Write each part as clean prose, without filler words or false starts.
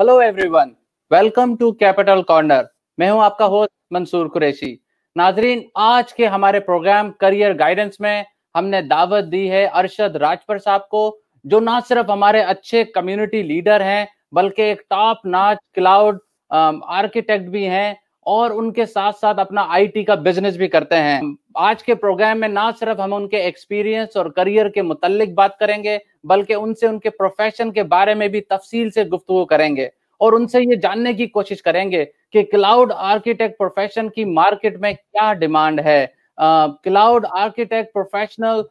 Hello everyone, welcome to capital corner. मैं हूं आपका होस्ट मंसूर कुरैशी। नाजरीन, आज के हमारे प्रोग्राम करियर गाइडेंस में हमने दावत दी है अरशद राजपुर साहब को, जो ना सिर्फ हमारे अच्छे कम्युनिटी लीडर हैं बल्कि एक टॉप नॉच क्लाउड आर्किटेक्ट भी हैं और उनके साथ साथ अपना आईटी का बिजनेस भी करते हैं। आज के प्रोग्राम में ना सिर्फ हम उनके एक्सपीरियंस और करियर के मुतालिक बात करेंगे बल्कि उनसे उनके प्रोफेशन के बारे में भी तफसील से गुफ्तगू करेंगे और उनसे ये जानने की कोशिश करेंगे कि क्लाउड आर्किटेक्ट प्रोफेशन की मार्केट में क्या डिमांड है, क्लाउड आर्किटेक्ट प्रोफेशनल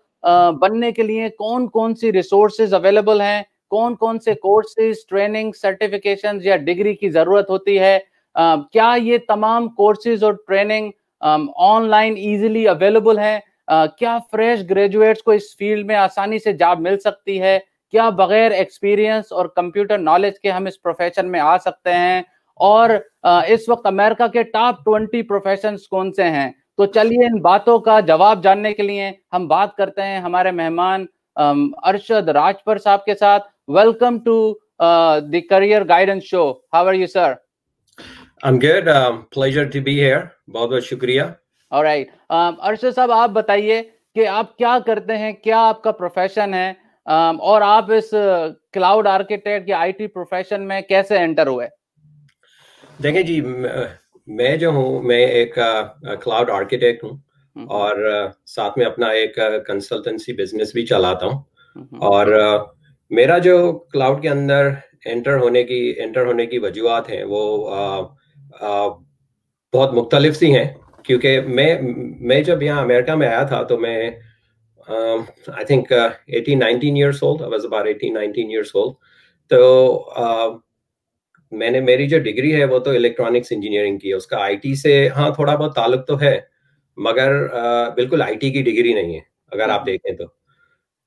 बनने के लिए कौन कौन सी रिसोर्सेज अवेलेबल हैं, कौन कौन से कोर्सेज, ट्रेनिंग, सर्टिफिकेशन या डिग्री की जरूरत होती है, क्या ये तमाम कोर्सेज और ट्रेनिंग ऑनलाइन इजीली अवेलेबल है, क्या फ्रेश ग्रेजुएट्स को इस फील्ड में आसानी से जॉब मिल सकती है, क्या बगैर एक्सपीरियंस और कंप्यूटर नॉलेज के हम इस प्रोफेशन में आ सकते हैं और इस वक्त अमेरिका के टॉप 20 प्रोफेशंस कौन से हैं। तो चलिए, इन बातों का जवाब जानने के लिए हम बात करते हैं हमारे मेहमान अरशद राजपुर साहब के साथ। Welcome to the career guidance show, how are you sir? I'm good. Pleasure to be here. बहुत-बहुत शुक्रिया। All right. अर्शद साहब, आप बताइए कि आप क्या करते हैं, क्या आपका प्रोफेशन है और आप इस क्लाउड आर्किटेक्ट या आईटी प्रोफेशन में कैसे एंटर हुए? देखिए जी, मैं जो हूँ, मैं एक क्लाउड आर्किटेक्ट हूँ और साथ में अपना एक कंसल्टेंसी बिजनेस भी चलाता हूँ। और मेरा जो क्लाउड के अंदर एंटर होने की वजूहत हैं वो बहुत मुख्तलिफ सी हैं, क्योंकि मैं जब यहाँ अमेरिका में आया था तो मैं I think 18-19 years old, I was about 18-19 years old. तो मेरी जो डिग्री है वो तो इलेक्ट्रॉनिक्स इंजीनियरिंग की है, उसका आईटी से हाँ थोड़ा बहुत ताल्लुक तो है मगर बिल्कुल आईटी की डिग्री नहीं है अगर आप देखें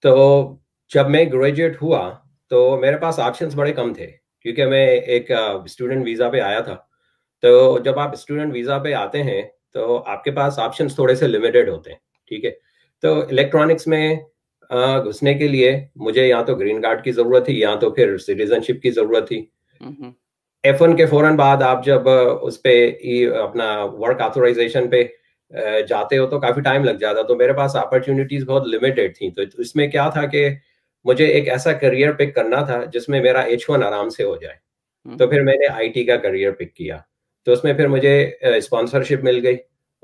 तो। जब मैं ग्रेजुएट हुआ तो मेरे पास ऑप्शंस बड़े कम थे क्योंकि मैं एक स्टूडेंट वीज़ा पे आया था। तो जब आप स्टूडेंट वीज़ा पे आते हैं तो आपके पास ऑप्शंस थोड़े से लिमिटेड होते हैं, ठीक है। तो इलेक्ट्रॉनिक्स में घुसने के लिए मुझे या तो ग्रीन कार्ड की ज़रूरत थी या तो फिर सिटीजनशिप की ज़रूरत थी। F1 के फ़ौरन बाद आप जब उस पर अपना वर्क ऑथोराइजेशन पे जाते हो तो काफ़ी टाइम लग जाता। तो मेरे पास अपॉर्चुनिटीज़ बहुत लिमिटेड थी। तो इसमें क्या था कि मुझे एक ऐसा करियर पिक करना था जिसमें मेरा H1 आराम से हो जाए। तो फिर मैंने IT का करियर पिक किया। तो उसमें फिर मुझे स्पॉन्सरशिप मिल गई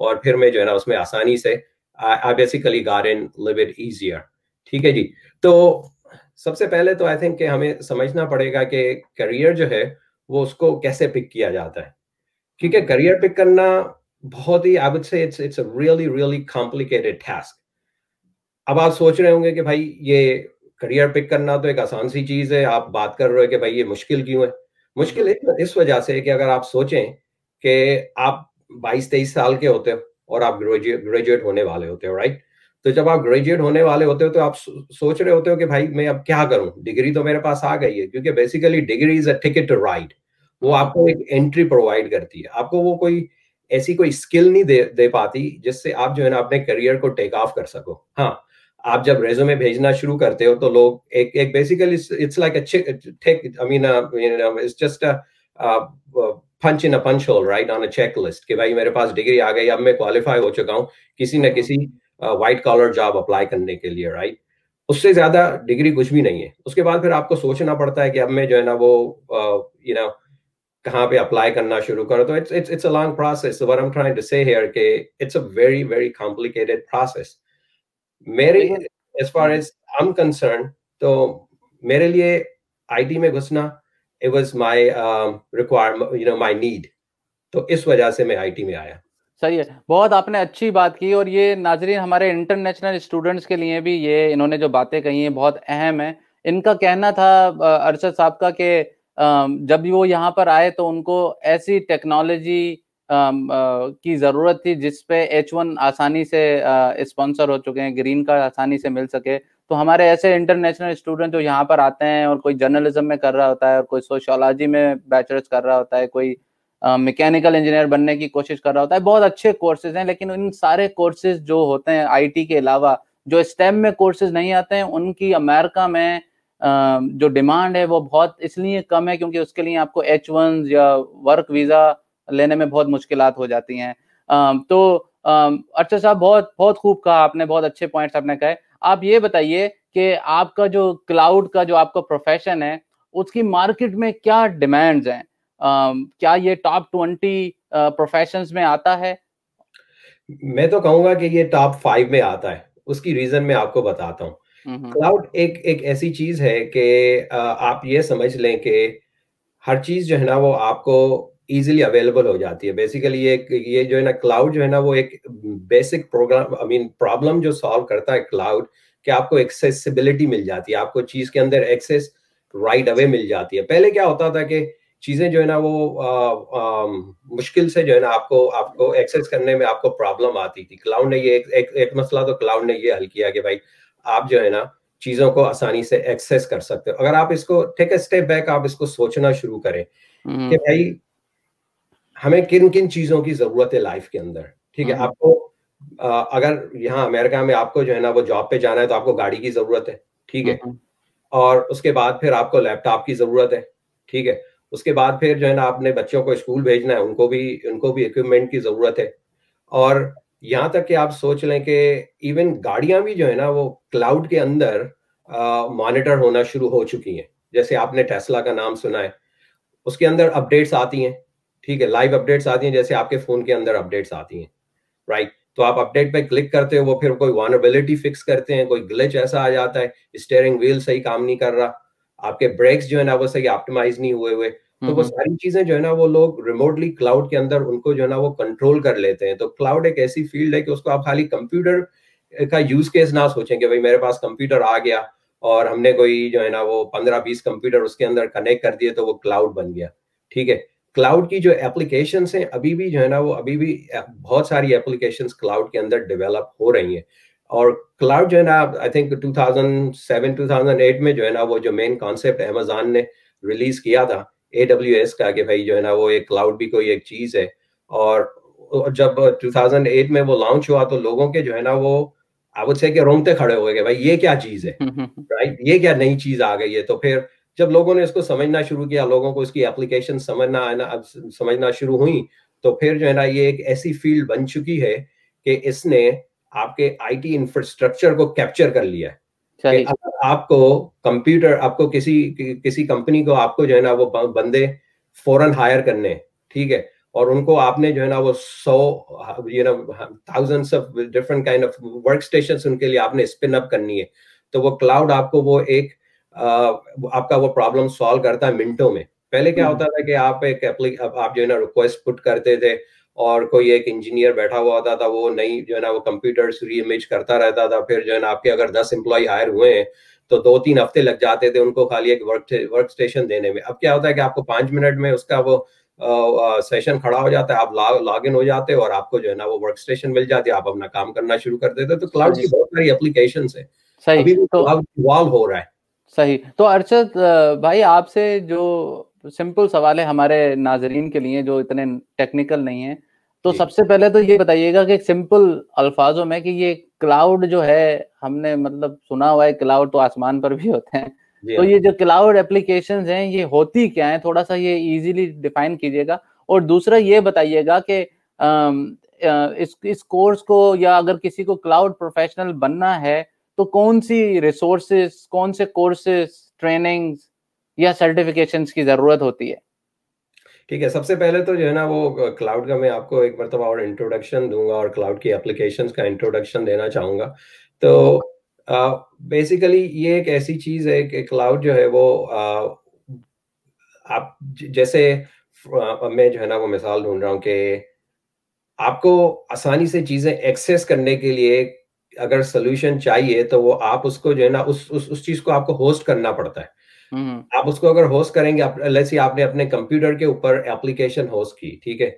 और फिर मैं जो है ना उसमें आसानी से I basically got in live it easier, ठीक है जी। तो सबसे पहले तो आई थिंक कि हमें समझना पड़ेगा कि करियर जो है वो उसको कैसे पिक किया जाता है, ठीक है। करियर पिक करना बहुत ही, I would say it's a really really complicated task. अब आप सोच रहे होंगे कि भाई ये करियर पिक करना तो एक आसान सी चीज है, आप बात कर रहे हो कि भाई ये मुश्किल क्यों है। मुश्किल इस वजह से है कि अगर आप सोचें कि आप 22-23 साल के होते हो और आप ग्रेजुएट होने वाले होते हो, राइट। तो जब आप ग्रेजुएट होने वाले होते हो तो आप सोच रहे होते हो कि भाई मैं अब क्या करूं, डिग्री तो मेरे पास आ गई है, क्योंकि basically degree is a ticket to ride. वो आपको एक एंट्री प्रोवाइड करती है, आपको वो कोई ऐसी कोई स्किल नहीं दे पाती जिससे आप जो है ना अपने करियर को टेक ऑफ कर सको। हाँ, आप जब रेज्यूमे भेजना शुरू करते हो तो लोग एक basically it's like I mean it's just punch in a punch hole, right, on a checklist कि भाई मेरे पास डिग्री आ गई, अब मैं क्वालिफाई हो चुका हूँ किसी न किसी व्हाइट कॉलर जॉब अप्लाई करने के लिए, राइट। उससे ज्यादा डिग्री कुछ भी नहीं है। उसके बाद फिर आपको सोचना पड़ता है कि अब मैं जो है ना वो कहाँ पे अप्लाई करना शुरू करो। तो it's a long process. What I am trying to say here कि it's a very very complicated process. As far as I am concern, तो मेरे लिए आईटी में घुसना it was my requirement, my need. तो इस वजह से मैं आईटी में आया। सही है, बहुत आपने अच्छी बात की। और ये नाजरीन हमारे इंटरनेशनल स्टूडेंट्स के लिए भी ये इन्होंने जो बातें कही हैं बहुत अहम है। इनका कहना था अरशद साहब का कि जब भी वो यहाँ पर आए तो उनको ऐसी टेक्नोलॉजी की ज़रूरत थी जिस पे H1 आसानी से स्पॉन्सर हो चुके हैं, ग्रीन कार्ड आसानी से मिल सके। तो हमारे ऐसे इंटरनेशनल स्टूडेंट जो यहाँ पर आते हैं और कोई जर्नलिज्म में कर रहा होता है और कोई सोशियोलॉजी में बैचलर्स कर रहा होता है, कोई मैकेनिकल इंजीनियर बनने की कोशिश कर रहा होता है, बहुत अच्छे कोर्सेज हैं। लेकिन इन सारे कोर्सेज जो होते हैं IT के अलावा जो STEM में कोर्सेज नहीं आते हैं, उनकी अमेरिका में जो डिमांड है वो बहुत इसलिए कम है क्योंकि उसके लिए आपको H1 या वर्क वीज़ा लेने में बहुत मुश्किलात हो जाती हैं। तो अच्छा साहब, बहुत खूब कहा आपने, बहुत अच्छे पॉइंट्स आपने कहे। आप ये बताइए कि आपका जो क्लाउड का जो आपका प्रोफेशन है उसकी मार्केट में क्या डिमांड्स हैं, क्या ये टॉप 20 प्रोफेशंस में आता है? मैं तो कहूंगा कि ये टॉप 5 में आता है, उसकी रीजन मैं आपको बताता हूँ। क्लाउड एक ऐसी चीज है कि आप ये समझ लें कि हर चीज जो है ना वो आपको इजीली अवेलेबल हो जाती है। बेसिकली ये जो है ना क्लाउड जो है ना वो एक बेसिक प्रोग्राम प्रॉब्लम जो सॉल्व करता है क्लाउड, कि आपको एक्सेसिबिलिटी मिल जाती है, आपको चीज के अंदर एक्सेस राइट अवे मिल जाती है। पहले क्या होता था कि चीजें जो है ना वो मुश्किल से जो है ना आपको एक्सेस करने में आपको प्रॉब्लम आती थी। क्लाउड ने ये एक मसला तो क्लाउड ने ये हल किया कि भाई आप जो है ना चीजों को आसानी से एक्सेस कर सकते हो। अगर आप इसको टेक अ स्टेप बैक, आप इसको सोचना शुरू करें कि भाई हमें किन किन चीजों की जरूरत है लाइफ के अंदर। ठीक है, आपको अगर यहाँ अमेरिका में आपको जो है ना वो जॉब पे जाना है तो आपको गाड़ी की जरूरत है, ठीक है, और उसके बाद फिर आपको लैपटॉप की जरूरत है, ठीक है, उसके बाद फिर जो है ना आपने बच्चों को स्कूल भेजना है, उनको भी इक्विपमेंट की जरूरत है, और यहाँ तक कि आप सोच लें कि इवन गाड़ियां भी जो है ना वो क्लाउड के अंदर मॉनिटर होना शुरू हो चुकी हैं। जैसे आपने टेस्ला का नाम सुना है, उसके अंदर अपडेट्स आती हैं, ठीक है, लाइव अपडेट्स आती हैं, जैसे आपके फोन के अंदर अपडेट्स आती हैं, राइट। तो आप अपडेट पे क्लिक करते हो, वो फिर कोई वल्नरेबिलिटी फिक्स करते हैं, कोई ग्लिच ऐसा आ जाता है, स्टीयरिंग व्हील सही काम नहीं कर रहा, आपके ब्रेक्स जो है ना वो सही ऑप्टिमाइज नहीं हुए, तो वो सारी चीजें जो है ना वो लोग रिमोटली क्लाउड के अंदर उनको जो है ना वो कंट्रोल कर लेते हैं। तो क्लाउड एक ऐसी फील्ड है कि उसको आप खाली कंप्यूटर का यूज केस ना सोचें कि भाई मेरे पास कंप्यूटर आ गया और हमने कोई जो है ना वो 15-20 कंप्यूटर उसके अंदर कनेक्ट कर दिए तो वो क्लाउड बन गया। ठीक है, क्लाउड की जो एप्लीकेशंस हैं अभी भी जो है ना वो बहुत सारी एप्लीकेशंस क्लाउड के अंदर डेवलप हो रही हैं, और क्लाउड जो है ना आई थिंक 2007-2008 में जो है ना वो जो मेन कॉन्सेप्ट अमेज़न ने रिलीज किया था AWS का, कि भाई जो है ना वो एक क्लाउड भी कोई एक चीज है, और जब 2008 में वो लॉन्च हुआ तो लोगों के जो है ना वो आई वुड से कि रोंगटे खड़े हो गए, भाई ये क्या चीज है, राइट, ये क्या नई चीज आ गई है। तो फिर जब लोगों ने इसको समझना शुरू किया, लोगों को इसकी एप्लीकेशन समझना शुरू हुई, तो फिर जो है ना ये एक ऐसी फील्ड बन चुकी है कि इसने आपके IT इंफ्रास्ट्रक्चर को कैप्चर कर लिया है। आपको किसी कंपनी को आपको जो है ना वो बंदे फौरन हायर करने, ठीक है, और उनको आपने जो है ना वो 100 you know thousands of different kind of work stations उनके लिए आपने स्पिन अप करनी है, तो वो क्लाउड आपको वो एक आपका वो प्रॉब्लम सॉल्व करता है मिनटों में। पहले क्या होता था कि आप जो है ना रिक्वेस्ट पुट करते थे और कोई एक इंजीनियर बैठा हुआ होता था, वो नई जो है ना वो कंप्यूटर्स रीइमेज करता रहता था, फिर जो है ना आपके अगर 10 एम्प्लॉय हायर हुए हैं तो 2-3 हफ्ते लग जाते थे उनको खाली एक वर्क स्टेशन देने में। अब क्या होता है कि आपको 5 मिनट में उसका वो सेशन खड़ा हो जाता है, आप लॉग इन हो जाते हो और आपको जो है ना वो वर्क स्टेशन मिल जाती है, आप अपना काम करना शुरू कर देते हो। तो क्लाउड की बहुत सारी एप्लीकेशन है, अभी भी क्लाउड इवॉल्व हो रहा है। सही। तो अर्शद भाई, आपसे जो सिंपल सवाल है हमारे नाजरीन के लिए जो इतने टेक्निकल नहीं है, तो सबसे पहले तो ये बताइएगा कि सिंपल अल्फाजों में कि ये क्लाउड जो है, हमने मतलब सुना हुआ है क्लाउड तो आसमान पर भी होते हैं, तो ये जो क्लाउड एप्लीकेशंस हैं ये होती क्या है, थोड़ा सा ये इजीली डिफाइन कीजिएगा। और दूसरा ये बताइएगा कि इस कोर्स को, या अगर किसी को क्लाउड प्रोफेशनल बनना है तो कौन सी रिसोर्सेस, कौन से कोर्सेस, ट्रेनिंग्स या सर्टिफिकेशंस की जरूरत होती है? ठीक है, सबसे पहले तो जो है ना वो क्लाउड का मैं आपको एक मरतबा और इंट्रोडक्शन दूंगा और क्लाउड की एप्लीकेशंस का इंट्रोडक्शन देना चाहूंगा। तो बेसिकली ये एक ऐसी चीज है कि क्लाउड जो है वो आप जैसे मैं जो है ना वो मिसाल ढूंढ रहा हूँ कि आपको आसानी से चीजें एक्सेस करने के लिए अगर सोल्यूशन चाहिए तो वो आप उसको जो है ना उस चीज को आपको होस्ट करना पड़ता है। आप उसको अगर होस्ट करेंगे, आपने अपने कंप्यूटर के ऊपर एप्लीकेशन होस्ट की, ठीक है,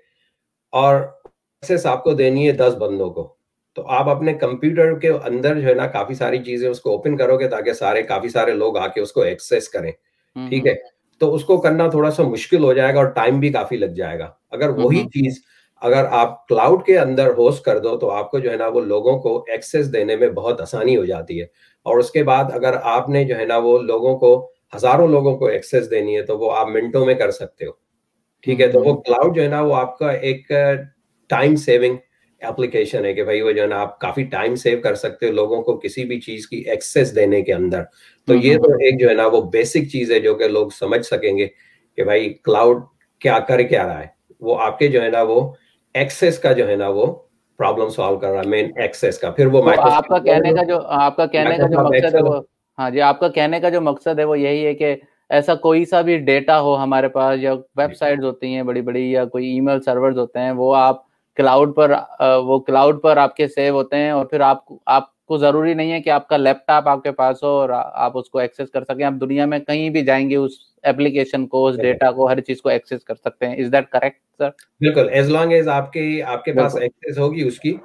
और एक्सेस आपको देनी है 10 बंदों को, तो आप अपने कंप्यूटर के अंदर जो है ना काफी सारी चीजें उसको ओपन करोगे ताकि काफी सारे लोग आके उसको एक्सेस करें, ठीक है, तो उसको करना थोड़ा सा मुश्किल हो जाएगा और टाइम भी काफी लग जाएगा। अगर वही चीज अगर आप क्लाउड के अंदर होस्ट कर दो तो आपको जो है ना वो लोगों को एक्सेस देने में बहुत आसानी हो जाती है। और उसके बाद अगर आपने जो है ना वो लोगों को, हजारों लोगों को एक्सेस देनी है तो वो आप मिनटों में कर सकते हो। ठीक है, तो वो क्लाउड जो है ना वो आपका एक टाइम सेविंग एप्लीकेशन है कि भाई वो जो है ना आप काफी टाइम सेव कर सकते हो लोगों को किसी भी चीज की एक्सेस देने के अंदर। तो ये तो एक जो है ना वो बेसिक चीज है जो कि लोग समझ सकेंगे कि भाई क्लाउड क्या कर क्या रहा है। वो आपके जो है ना वो एक्सेस का जो है ना वो प्रॉब्लम सॉल्व कर रहा है, मेन एक्सेस का। फिर वो आपका कहने का जो मकसद है वो यही है कि ऐसा कोई सा भी डेटा हो हमारे पास, या वेबसाइट्स होती हैं बड़ी बड़ी, या कोई ईमेल सर्वर्स होते हैं, वो आप क्लाउड पर आपके सेव होते हैं। और फिर आपको जरूरी नहीं है कि आपका लैपटॉप आपके पास हो और आप उसको एक्सेस कर सकें। आप दुनिया में कहीं भी जाएंगे, उस एप्लीकेशन को, उस डेटा को, हर चीज को एक्सेस कर सकते हैं। Is that correct sir? बिल्कुल, एज लॉन्ग एज आपके पास एक्सेस होगी उसकी,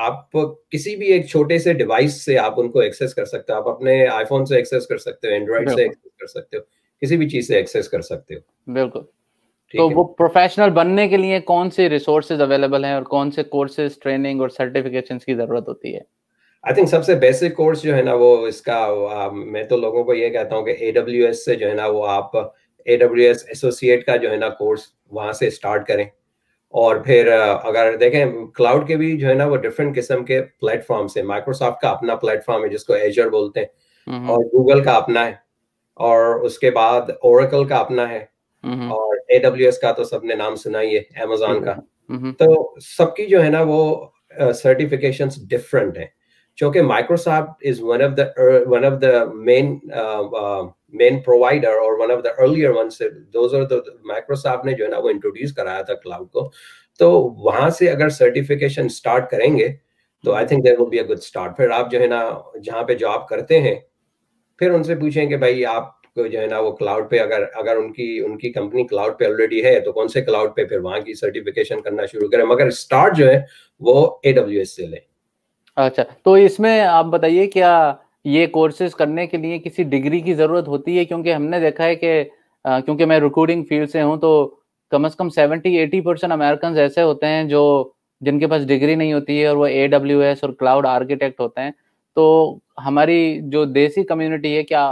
आप किसी भी एक छोटे से डिवाइस से आप उनको एक्सेस कर सकते हो। आप अपने आईफोन से एक्सेस कर सकते हो, एंड्रॉइड से एक्सेस कर सकते हो, किसी भी चीज से एक्सेस कर सकते हो। बिल्कुल। तो वो प्रोफेशनल बनने के लिए कौन से रिसोर्सेज अवेलेबल हैं और कौन से कोर्सेज, ट्रेनिंग और सर्टिफिकेशंस की जरूरत होती है? आई थिंक सबसे बेसिक कोर्स जो है ना वो इसका मैं तो लोगों को ये कहता हूँ कि AWS से जो है ना वो आप AWS एसोसिएट का जो है ना कोर्स वहाँ से स्टार्ट करें। और फिर अगर देखें क्लाउड के भी जो है ना वो डिफरेंट किस्म के प्लेटफॉर्म्स हैं। माइक्रोसॉफ्ट का अपना प्लेटफॉर्म है जिसको Azure बोलते हैं, और गूगल का अपना है, और उसके बाद Oracle का अपना है, और AWS का तो सबने नाम सुना ही है, Amazon का। तो सबकी जो है ना वो सर्टिफिकेशंस डिफरेंट हैं, क्योंकि Microsoft is one of the main provider और one of the earlier ones. Those are the, Microsoft ने जो है ना वो इंट्रोड्यूस कराया था क्लाउड को। तो वहां से अगर सर्टिफिकेशन स्टार्ट करेंगे तो I think there will be a good start. फिर आप जो है ना जहाँ पे जॉब करते हैं फिर उनसे पूछें कि भाई आप जो है ना वो क्लाउड पे, अगर उनकी कंपनी क्लाउड पे ऑलरेडी है तो कौन से क्लाउड पे, फिर वहाँ की सर्टिफिकेशन करना शुरू करें। मगर स्टार्ट जो है वो AWS से लें। अच्छा, तो इसमें आप बताइए क्या ये कोर्सेज करने के लिए किसी डिग्री की जरूरत होती है? क्योंकि हमने देखा है कि क्योंकि मैं रिक्रूटिंग फील्ड से हूँ तो कम से कम 70-80% अमेरिकन ऐसे होते हैं जो जिनके पास डिग्री नहीं होती है और वो AWS और क्लाउड आर्किटेक्ट होते हैं। तो हमारी जो देसी कम्युनिटी है, क्या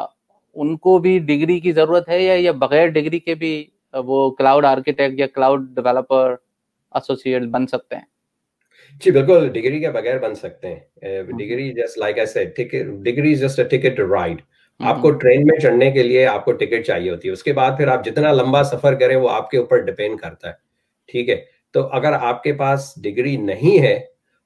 उनको भी डिग्री की जरूरत है या बगैर डिग्री के भी वो क्लाउड आर्किटेक्ट या क्लाउड डेवलपर एसोसिएट बन सकते हैं? जी बिल्कुल, डिग्री के बगैर बन सकते हैं। Degree just like I said, degree is just a ticket to ride. आपको ट्रेन में चढ़ने के लिए आपको टिकट चाहिए होती है, उसके बाद फिर आप जितना लंबा सफर करें वो आपके ऊपर डिपेंड करता है। ठीक है, तो अगर आपके पास डिग्री नहीं है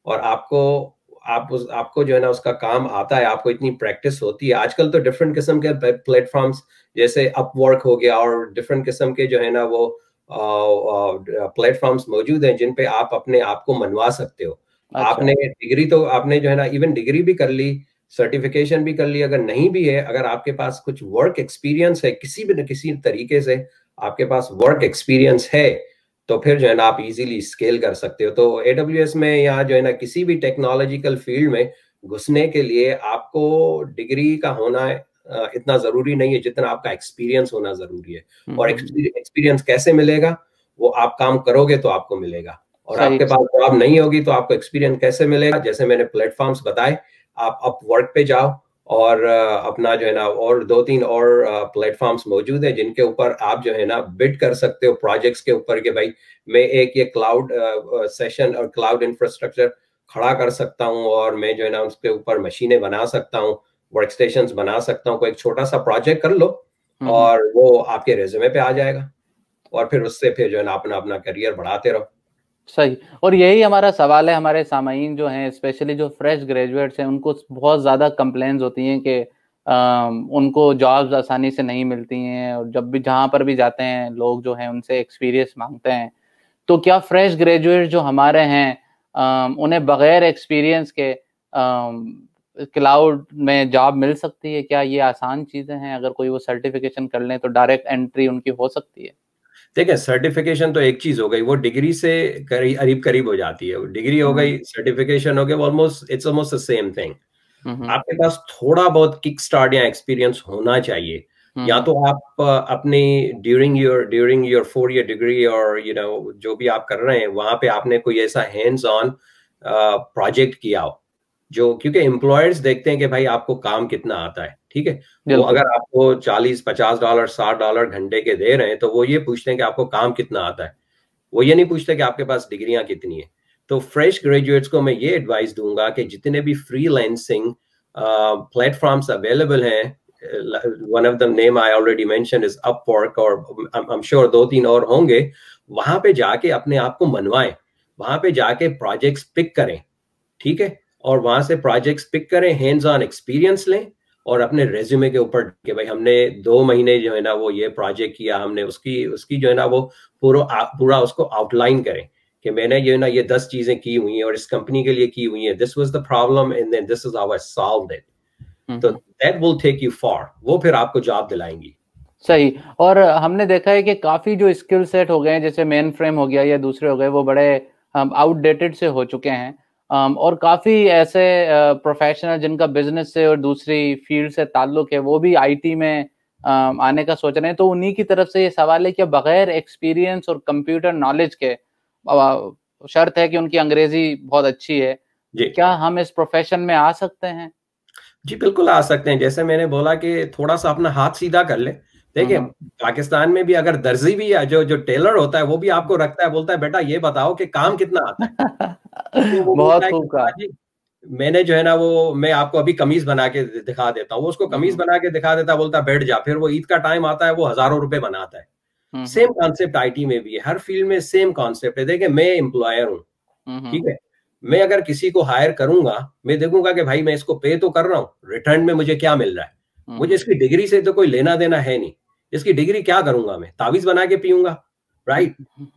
और आपको जो है ना उसका काम आता है, आपको इतनी प्रैक्टिस होती है। आजकल तो डिफरेंट किस्म के प्लेटफॉर्म्स जैसे अपवर्क हो गया और डिफरेंट किस्म के जो है ना वो प्लेटफॉर्म्स मौजूद हैं जिन पे आप अपने आप को मनवा सकते हो। अच्छा। आपने जो है ना इवन डिग्री भी कर ली, सर्टिफिकेशन भी कर ली, अगर नहीं भी है, अगर आपके पास कुछ वर्क एक्सपीरियंस है, किसी भी किसी तरीके से आपके पास वर्क एक्सपीरियंस है, तो फिर जो है ना आप इजीली स्केल कर सकते हो। तो AWS में या जो है ना किसी भी टेक्नोलॉजिकल फील्ड में घुसने के लिए आपको डिग्री का होना इतना जरूरी नहीं है जितना आपका एक्सपीरियंस होना जरूरी है। और एक्सपीरियंस कैसे मिलेगा, वो आप काम करोगे तो आपको मिलेगा। और आपके पास जॉब नहीं होगी तो आपको एक्सपीरियंस कैसे मिलेगा? जैसे मैंने प्लेटफॉर्म्स बताए, आप अपवर्क पे जाओ और अपना जो है ना और 2-3 और प्लेटफॉर्म्स मौजूद हैं जिनके ऊपर आप जो है ना बिड कर सकते हो प्रोजेक्ट्स के ऊपर कि भाई मैं एक ये क्लाउड सेशन और क्लाउड इंफ्रास्ट्रक्चर खड़ा कर सकता हूं और मैं जो है ना उसके ऊपर मशीनें बना सकता हूं, वर्कस्टेशंस बना सकता हूं। कोई एक छोटा सा प्रोजेक्ट कर लो और वो आपके रेज्यूमे पे आ जाएगा और फिर उससे फिर जो है ना अपना करियर बढ़ाते रहो। सही, और यही हमारा सवाल है। हमारे सामाईन जो हैं, स्पेशली जो फ्रेश ग्रेजुएट्स हैं, उनको बहुत ज़्यादा कंप्लेंट्स होती हैं कि उनको जॉब्स आसानी से नहीं मिलती हैं और जहाँ पर भी जाते हैं लोग जो हैं उनसे एक्सपीरियंस मांगते हैं। तो क्या फ्रेश ग्रेजुएट जो हमारे हैं उन्हें बगैर एक्सपीरियंस के क्लाउड में जॉब मिल सकती है? क्या ये आसान चीज़ें हैं? अगर कोई वो सर्टिफिकेशन कर लें तो डायरेक्ट एंट्री उनकी हो सकती है? देखिए, सर्टिफिकेशन तो एक चीज हो गई, वो डिग्री से करीब हो जाती है। डिग्री हो गई, सर्टिफिकेशन हो गया, almost it's almost the same thing. आपके पास थोड़ा बहुत किक स्टार्ट या एक्सपीरियंस होना चाहिए। या तो आप अपने ड्यूरिंग योर 4 year डिग्री और जो भी आप कर रहे हैं वहां पे आपने कोई ऐसा हैंड्स ऑन प्रोजेक्ट किया हो, जो क्योंकि एम्प्लॉयर्स देखते हैं कि भाई आपको काम कितना आता है, ठीक है। तो अगर आपको $40-$50 $60 घंटे के दे रहे हैं तो वो ये पूछते हैं कि आपको काम कितना आता है, वो ये नहीं पूछते कि आपके पास डिग्रियां कितनी है। तो फ्रेश ग्रेजुएट्स को मैं ये एडवाइस दूंगा कि जितने भी फ्रीलांसिंग प्लेटफॉर्म्स अवेलेबल हैं, one of the name I already mention is Upwork, और आई एम श्योर 2-3 और होंगे, वहां पे जाके अपने आप को मनवाएं, वहां पे जाके प्रोजेक्ट्स पिक करें, ठीक है, और वहां से प्रोजेक्ट्स पिक करें, हैंड्स ऑन एक्सपीरियंस लें और अपने रेज्यूमे के ऊपर कि भाई हमने 2 महीने जो है ना वो ये प्रोजेक्ट किया, हमने उसकी जो है ना वो पूरा उसको आउटलाइन करें कि मैंने ये ना ये 10 चीजें की हुई हैं और इस कंपनी के लिए की हुई हैं, this was the problem and then this is how I solved it. तो that will take you far, वो फिर आपको जॉब दिलाएंगी। सही। और हमने देखा है कि काफी जो स्किल सेट हो गए हैं, जैसे मेन फ्रेम हो गया या दूसरे हो गए, वो बड़े आउटडेटेड से हो चुके हैं, और काफी ऐसे प्रोफेशनल जिनका बिजनेस से और दूसरी फील्ड से ताल्लुक है वो भी आईटी में आने का सोच रहे हैं। तो उन्हीं की तरफ से ये सवाल है कि बगैर एक्सपीरियंस और कंप्यूटर नॉलेज के, शर्त है कि उनकी अंग्रेजी बहुत अच्छी है, क्या हम इस प्रोफेशन में आ सकते हैं? जी बिल्कुल आ सकते हैं। जैसे मैंने बोला कि थोड़ा सा अपना हाथ सीधा कर ले। देखिए पाकिस्तान में भी अगर दर्जी भी है, जो टेलर होता है वो भी आपको रखता है, बोलता है बेटा ये बताओ कि काम कितना आता है। तो बहुत खूब, मैंने जो है ना वो मैं आपको अभी कमीज बना के दिखा देता हूँ, वो उसको कमीज बना के दिखा देता है, बोलता है बैठ जा। फिर वो ईद का टाइम आता है, वो हजारों रुपए बनाता है। सेम कॉन्सेप्ट आईटी में भी है, हर फील्ड में सेम कॉन्सेप्ट है। देखिए मैं एम्प्लॉयर हूँ, ठीक है, मैं अगर किसी को हायर करूंगा मैं देखूंगा कि भाई मैं इसको पे तो कर रहा हूँ, रिटर्न में मुझे क्या मिल रहा है, मुझे इसकी डिग्री से तो कोई लेना देना है नहीं, इसकी डिग्री क्या करूंगा, मैं तावीज बना के पीऊंगा, राइट।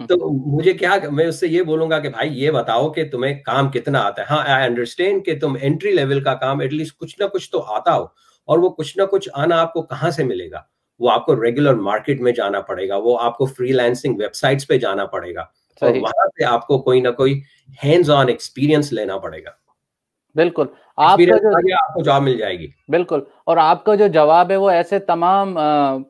तो मुझे क्या, मैं उससे ये बोलूंगा कि भाई ये बताओ कि तुम्हें काम कितना आता है। हाँ आई अंडरस्टैंड कि तुम एंट्री लेवल का काम एटलीस्ट कुछ ना कुछ तो आता हो, और वो कुछ ना कुछ आना आपको कहाँ से मिलेगा, वो आपको रेगुलर मार्केट में जाना पड़ेगा, वो आपको फ्रीलांसिंग वेबसाइट्स पे जाना पड़ेगा, और वहां पे आपको कोई ना कोई हैंड्स ऑन एक्सपीरियंस लेना पड़ेगा। बिल्कुल, आपको जॉब मिल जाएगी। बिल्कुल। और आपका जो जवाब है वो ऐसे तमाम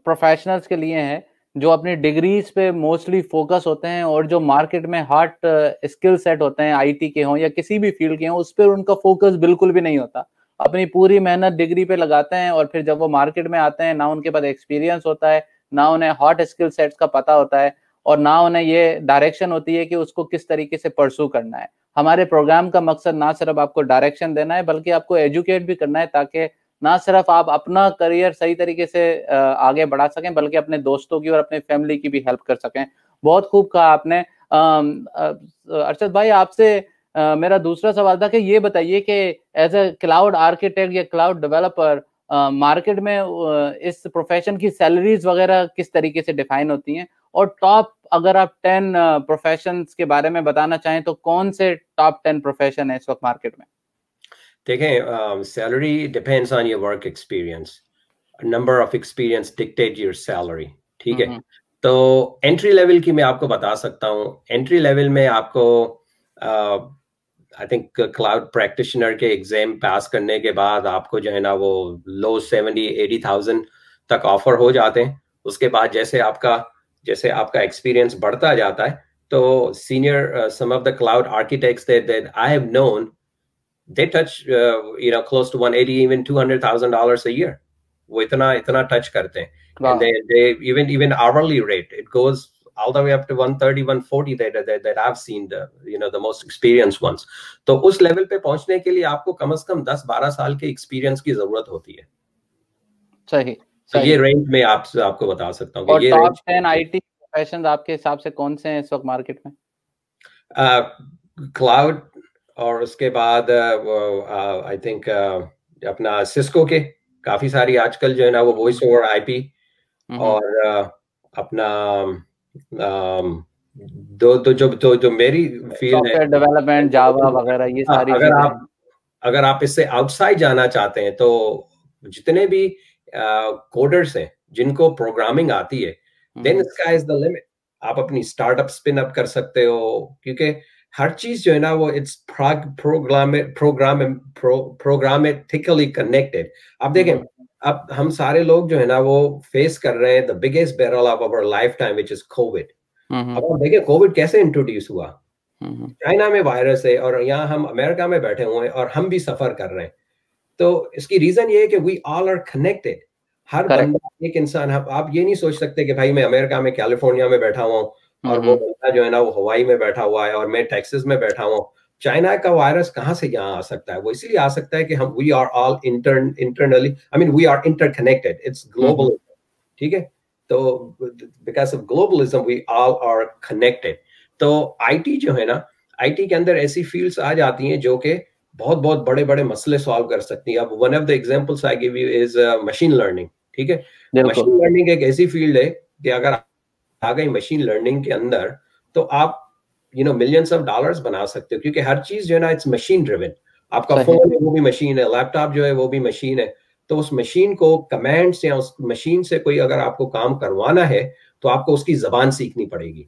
प्रोफेशनल्स के लिए है जो अपनी डिग्रीज पे मोस्टली फोकस होते हैं और जो मार्केट में हॉट स्किल सेट होते हैं, आईटी के हों या किसी भी फील्ड के हों, उस पर उनका फोकस बिल्कुल भी नहीं होता, अपनी पूरी मेहनत डिग्री पे लगाते हैं और फिर जब वो मार्केट में आते हैं ना उनके पास एक्सपीरियंस होता है, ना उन्हें हॉट स्किल सेट्स का पता होता है, और ना उन्हें ये डायरेक्शन होती है कि उसको किस तरीके से परसू करना है। हमारे प्रोग्राम का मकसद ना सिर्फ आपको डायरेक्शन देना है बल्कि आपको एजुकेट भी करना है, ताकि ना सिर्फ आप अपना करियर सही तरीके से आगे बढ़ा सकें बल्कि अपने दोस्तों की और अपने फैमिली की भी हेल्प कर सकें। बहुत खूब कहा आपने। अर्शद भाई, आपसे मेरा दूसरा सवाल था कि ये बताइए कि एज ए क्लाउड आर्किटेक्ट या क्लाउड डेवलपर मार्केट में इस प्रोफेशन की सैलरीज वगैरह किस तरीके से डिफाइन होती हैं, और टॉप अगर आप 10 प्रोफेशंस के बारे में बताना चाहें तो कौन से टॉप 10 प्रोफेशन है इस वक्त मार्केट में? देखें, salary depends on your work experience, number of experience dictate your salary, ठीक है। तो एंट्री लेवल की मैं आपको बता सकता हूँ, एंट्री लेवल में आपको आई थिंक क्लाउड प्रैक्टिशनर के एग्जाम पास करने के बाद आपको जो है ना वो लो 70-80,000 तक ऑफर हो जाते हैं। उसके बाद जैसे आपका एक्सपीरियंस बढ़ता जाता है तो senior some of the cloud architects that I have known they touch close to 180 even $200,000 a year, वो इतना टच करते हैं। Even hourly rate it goes all the way up to 130 140 that I've seen the most experienced ones. तो उस level पे पहुंचने के लिए आपको कम से कम 10-12 साल के एक्सपीरियंस की जरूरत होती है। सही। तो ये रेंज में आपको बता सकता हूं। और टॉप 10 आईटी प्रोफेशंस आपके हिसाब से कौन से हैं इस वक्त मार्केट में? क्लाउड, और उसके बाद आई थिंक अपना सिस्को के काफी सारी आजकल जो है ना वो वॉइस ओवर आईपी, और अपना जो मेरी फील्ड है डेवलपमेंट, जावा वगैरह, ये सारी। अगर आप इससे आउटसाइड जाना चाहते हैं तो जितने भी कोडर्स हैं जिनको प्रोग्रामिंग आती है, then sky is the limit. आप अपनी स्टार्टअप स्पिन अप कर सकते हो, क्योंकि हर चीज जो है ना वो इट्स प्रोग्रामेटिकली कनेक्टेड। आप देखें अब हम सारे लोग जो है ना वो फेस कर रहे हैं the biggest barrel of our lifetime which is COVID. अब हम देखें कोविड कैसे इंट्रोड्यूस हुआ, चाइना में वायरस है और यहाँ हम अमेरिका में बैठे हुए हैं और हम भी सफर कर रहे हैं। तो इसकी रीजन ये है कि वी ऑल आर कनेक्टेड, हर बंदा एक इंसान। आप ये नहीं सोच सकते कि भाई मैं अमेरिका में कैलिफोर्निया में बैठा हुआ हूँ और वो बंदा जो है ना वो हवाई में बैठा हुआ है और मैं टेक्सास में बैठा हुआ हूँ। चाइना का वायरस कहाँ से यहाँ आ सकता है? वो इसलिए आ सकता है कि हम we are all internally I mean we are interconnected, it's global, ठीक है। तो because of globalism we all are connected. तो आईटी जो है ना, आईटी के अंदर ऐसी फील्ड्स आ जाती हैं जो कि बहुत बहुत बड़े बड़े मसले सॉल्व कर सकती है। अब one of the examples I give you is machine learning, ठीक है। मशीन लर्निंग एक ऐसी फील्ड है कि अगर आ गई मशीन लर्निंग के अंदर तो आप मिलियंस ऑफ डॉलर्स बना सकते हो, क्योंकि हर चीज जो है ना इट्स मशीन ड्रिवन। आपका फोन है वो भी मशीन है, लैपटॉप जो है वो भी मशीन है। तो उस मशीन को कमांड्स या उस मशीन से कोई अगर आपको काम करवाना है तो आपको उसकी जबान सीखनी पड़ेगी।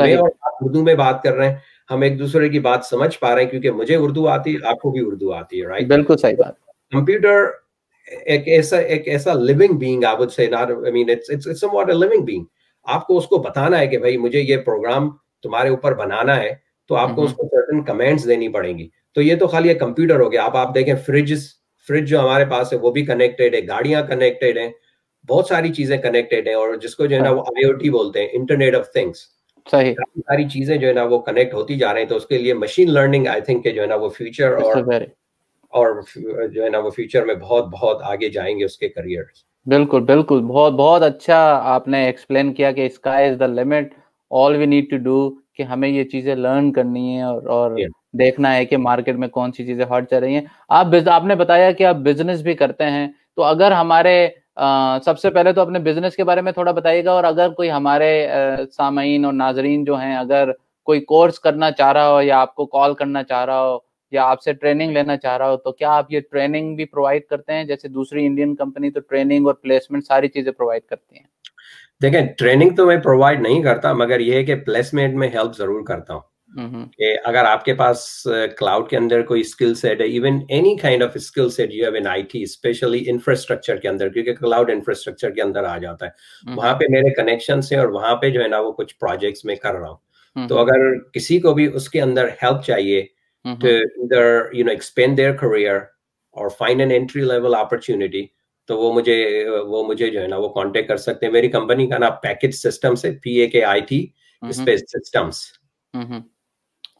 मैं और आप उर्दू में बात कर रहे हैं, हम एक दूसरे की बात समझ पा रहे हैं क्योंकि मुझे उर्दू आती है, आपको भी उर्दू आती है, राइट? बिल्कुल सही बात। कंप्यूटर एक ऐसा living being, I would say not I mean it's somewhat a living being. आपको उसको बताना है कि भाई मुझे ये प्रोग्राम तुम्हारे ऊपर बनाना है, तो आपको उसको सर्टेन कमेंट्स देनी पड़ेगी। तो ये तो खाली कंप्यूटर हो गया। अब आप देखें फ्रिज जो हमारे पास है वो भी कनेक्टेड है, गाड़ियां कनेक्टेड है, बहुत सारी चीजें कनेक्टेड है, और जिसको जो है ना वो IoT बोलते हैं, इंटरनेट ऑफ थिंग्स। सही, सारी चीजें जो है ना वो कनेक्ट होती जा रही हैं। तो उसके लिए मशीन लर्निंग आई थिंक जो है ना वो फ्यूचर और जो है ना वो फ्यूचर में बहुत बहुत आगे जाएंगे उसके करियर। बिल्कुल बिल्कुल, बहुत बहुत अच्छा आपने एक्सप्लेन किया कि sky is the limit, all we need to do कि हमें ये चीजें लर्न करनी है और देखना है कि मार्केट में कौन सी चीजें हॉट चल रही हैं। आपने बताया कि आप बिजनेस भी करते हैं, तो अगर हमारे सबसे पहले तो अपने बिजनेस के बारे में थोड़ा बताइएगा, और अगर कोई हमारे सामाईन और नाजरीन जो हैं अगर कोई कोर्स करना चाह रहा हो या आपको कॉल करना चाह रहा हो या आपसे ट्रेनिंग लेना चाह रहा हो, तो क्या आप ये ट्रेनिंग भी प्रोवाइड करते हैं? जैसे दूसरी इंडियन कंपनी तो ट्रेनिंग और प्लेसमेंट सारी चीजें प्रोवाइड करती हैं। देखें, ट्रेनिंग तो मैं प्रोवाइड नहीं करता, मगर यह है कि प्लेसमेंट में हेल्प जरूर करता हूँ। अगर आपके पास क्लाउड के अंदर कोई स्किल सेट है, even any kind of skill set you have in IT, specially infrastructure के अंदर, क्योंकि क्लाउड इंफ्रास्ट्रक्चर के अंदर आ जाता है, वहां पे मेरे कनेक्शन है और वहां पे जो है ना वो कुछ प्रोजेक्ट्स में कर रहा हूँ। तो अगर किसी को भी उसके अंदर हेल्प चाहिए to expand their career or find an entry level opportunity, तो वो मुझे जो है ना वो कांटेक्ट कर सकते हैं। मेरी कंपनी का नाम पैक इट सिस्टम्स है, PAKI स्पेस सिस्टम्स।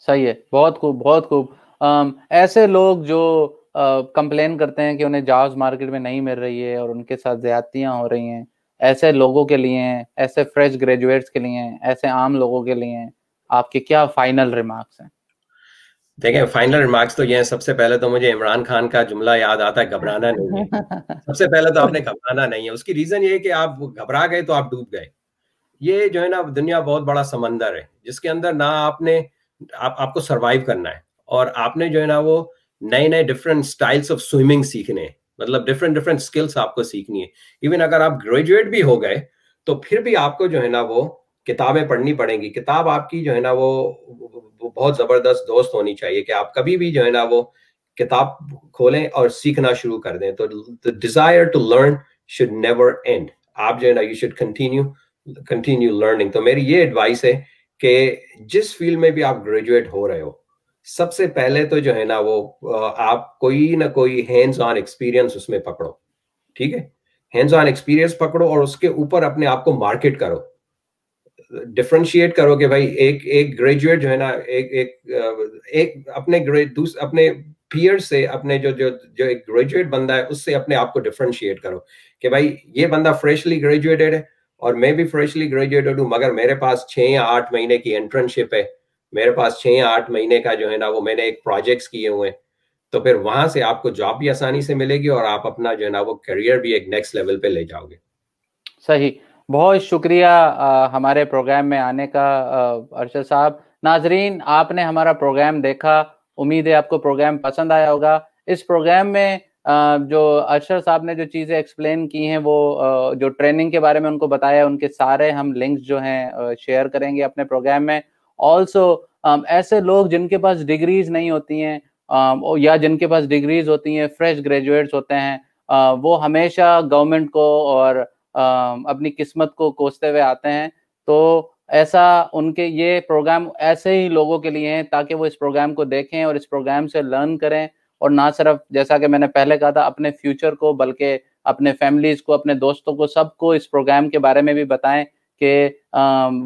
सही है, बहुत खूब बहुत खूब। ऐसे लोग जो कंप्लेन करते हैं कि उन्हें जॉब्स मार्केट में नहीं मिल रही है और उनके साथ ज्यादतियां हो रही हैं, ऐसे लोगों के लिए, ऐसे फ्रेश ग्रेजुएट्स के लिए, ऐसे आम लोगों के लिए आपके क्या फाइनल रिमार्क्स हैं? देखें, फाइनल रिमार्क्स तो ये है, सबसे पहले तो मुझे इमरान खान का जुमला याद आता है, घबराना नहीं है। सबसे पहले तो आपने घबराना नहीं है। उसकी रीजन ये है कि आप घबरा गए तो आप डूब गए। ये जो है ना दुनिया बहुत बड़ा समंदर है जिसके अंदर ना आपको सरवाइव करना है, और आपने जो है ना वो नए नए डिफरेंट स्टाइल्स ऑफ स्विमिंग सीखने हैं, मतलब डिफरेंट स्किल्स आपको सीखनी है। इवन अगर आप ग्रेजुएट भी हो गए तो फिर भी आपको जो है ना वो किताबें पढ़नी पड़ेंगी। किताब आपकी जो है ना वो बहुत जबरदस्त दोस्त होनी चाहिए कि आप कभी भी जो है ना वो किताब खोलें और सीखना शुरू कर दें। तो the desire to learn should never end. आप जो है ना यू शुड कंटिन्यू लर्निंग। तो मेरी ये एडवाइस है कि जिस फील्ड में भी आप ग्रेजुएट हो रहे हो, सबसे पहले तो जो है ना वो आप कोई ना कोई हैंड्स ऑन एक्सपीरियंस उसमें पकड़ो, ठीक है। हैंड्स ऑन एक्सपीरियंस पकड़ो और उसके ऊपर अपने आप को मार्केट करो, डिफरेंशिएट करो कि भाई एक ग्रेजुएट जो है ना एक अपने पीयर से, अपने जो एक ग्रेजुएट बंदा है उससे अपने आप को डिफरेंशिएट करो कि भाई ये बंदा फ्रेशली ग्रेजुएटेड है और मैं भी फ्रेशली ग्रेजुएटेड हूँ, मगर मेरे पास 6 या 8 महीने की इंटर्नशिप है, मेरे पास 6 या 8 महीने का जो है ना वो मैंने एक प्रोजेक्ट्स किए हुए हैं। तो फिर वहां से आपको जॉब भी आसानी से मिलेगी और आप अपना जो है ना वो करियर भी एक नेक्स्ट लेवल पे ले जाओगे। सही, बहुत शुक्रिया हमारे प्रोग्राम में आने का अरशद साहब। नाजरीन, आपने हमारा प्रोग्राम देखा, उम्मीद है आपको प्रोग्राम पसंद आया होगा। इस प्रोग्राम में जो अरशद साहब ने जो चीज़ें एक्सप्लेन की हैं, वो जो ट्रेनिंग के बारे में उनको बताया, उनके सारे हम लिंक्स जो हैं शेयर करेंगे अपने प्रोग्राम में। ऑल्सो ऐसे लोग जिनके पास डिग्रीज नहीं होती हैं या जिनके पास डिग्रीज होती हैं, फ्रेश ग्रेजुएट्स होते हैं, वो हमेशा गवर्नमेंट को और अपनी किस्मत को कोसते हुए आते हैं। तो ऐसा उनके ये प्रोग्राम ऐसे ही लोगों के लिए हैं ताकि वो इस प्रोग्राम को देखें और इस प्रोग्राम से लर्न करें, और ना सिर्फ जैसा कि मैंने पहले कहा था अपने फ्यूचर को, बल्कि अपने फैमिलीज को, अपने दोस्तों को, सबको इस प्रोग्राम के बारे में भी बताएं कि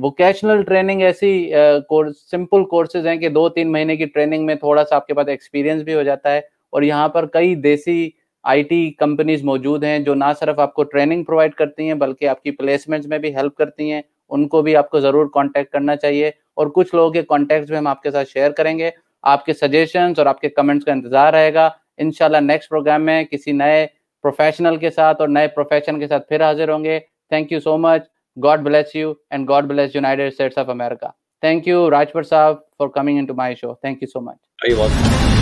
वोकेशनल ट्रेनिंग ऐसी सिंपल कोर्सेज हैं कि 2-3 महीने की ट्रेनिंग में थोड़ा सा आपके पास एक्सपीरियंस भी हो जाता है। और यहाँ पर कई देसी आईटी कंपनीज मौजूद हैं जो ना सिर्फ आपको ट्रेनिंग प्रोवाइड करती हैं बल्कि आपकी प्लेसमेंट्स में भी हेल्प करती हैं। उनको भी आपको ज़रूर कॉन्टैक्ट करना चाहिए, और कुछ लोगों के कॉन्टैक्ट्स भी हम आपके साथ शेयर करेंगे। आपके सजेशंस और आपके कमेंट्स का इंतज़ार रहेगा। इंशाल्लाह नेक्स्ट प्रोग्राम में किसी नए प्रोफेशनल के साथ और नए प्रोफेशन के साथ फिर हाजिर होंगे। Thank you so much. God bless you and God bless United States of America. Thank you, Rajpur Saab, for coming into my show. Thank you so much. You're welcome.